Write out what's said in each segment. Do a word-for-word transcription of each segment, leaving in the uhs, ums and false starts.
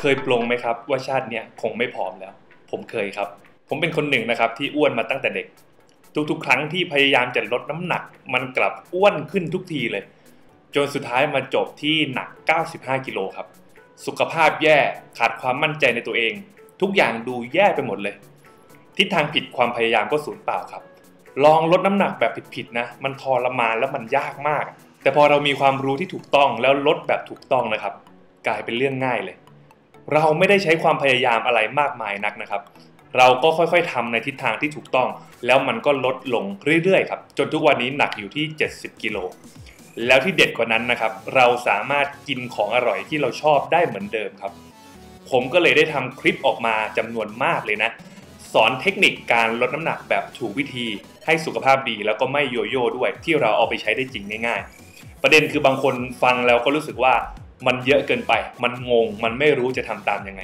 เคยปลงไหมครับว่าชาติเนี้ยคงไม่ผอมแล้วผมเคยครับผมเป็นคนหนึ่งนะครับที่อ้วนมาตั้งแต่เด็กทุกๆครั้งที่พยายามจะลดน้ำหนักมันกลับอ้วนขึ้นทุกทีเลยจนสุดท้ายมาจบที่หนักเก้าสิบห้ากิโลครับสุขภาพแย่ขาดความมั่นใจในตัวเองทุกอย่างดูแย่ไปหมดเลยทิศทางผิดความพยายามก็สูญเปล่าครับลองลดน้ำหนักแบบผิดๆนะมันทรมานแล้วมันยากมากแต่พอเรามีความรู้ที่ถูกต้องแล้วลดแบบถูกต้องนะครับกลายเป็นเรื่องง่ายเลยเราไม่ได้ใช้ความพยายามอะไรมากมายนักนะครับเราก็ค่อยๆทำในทิศทางที่ถูกต้องแล้วมันก็ลดลงเรื่อยๆครับจนทุกวันนี้หนักอยู่ที่เจ็ดสิบกิโลแล้วที่เด็ดกว่านั้นนะครับเราสามารถกินของอร่อยที่เราชอบได้เหมือนเดิมครับผมก็เลยได้ทำคลิปออกมาจำนวนมากเลยนะสอนเทคนิคการลดน้ำหนักแบบถูกวิธีให้สุขภาพดีแล้วก็ไม่โยโย่ด้วยที่เราเอาไปใช้ได้จริงง่ายๆประเด็นคือบางคนฟังแล้วก็รู้สึกว่ามันเยอะเกินไปมันงงมันไม่รู้จะทำตามยังไง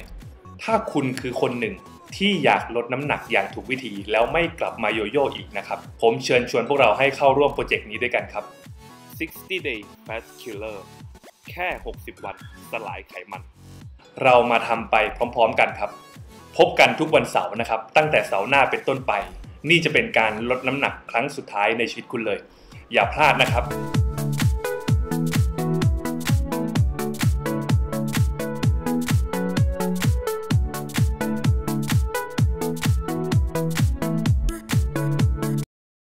ถ้าคุณคือคนหนึ่งที่อยากลดน้ำหนักอย่างถูกวิธีแล้วไม่กลับมาโยโย่อีกนะครับผมเชิญชวนพวกเราให้เข้าร่วมโปรเจกต์นี้ด้วยกันครับsixty Day Fat Killer แค่หกสิบวันสลายไขมันเรามาทำไปพร้อมๆกันครับพบกันทุกวันเสาร์นะครับตั้งแต่เสาร์หน้าเป็นต้นไปนี่จะเป็นการลดน้ำหนักครั้งสุดท้ายในชีวิตคุณเลยอย่าพลาดนะครับ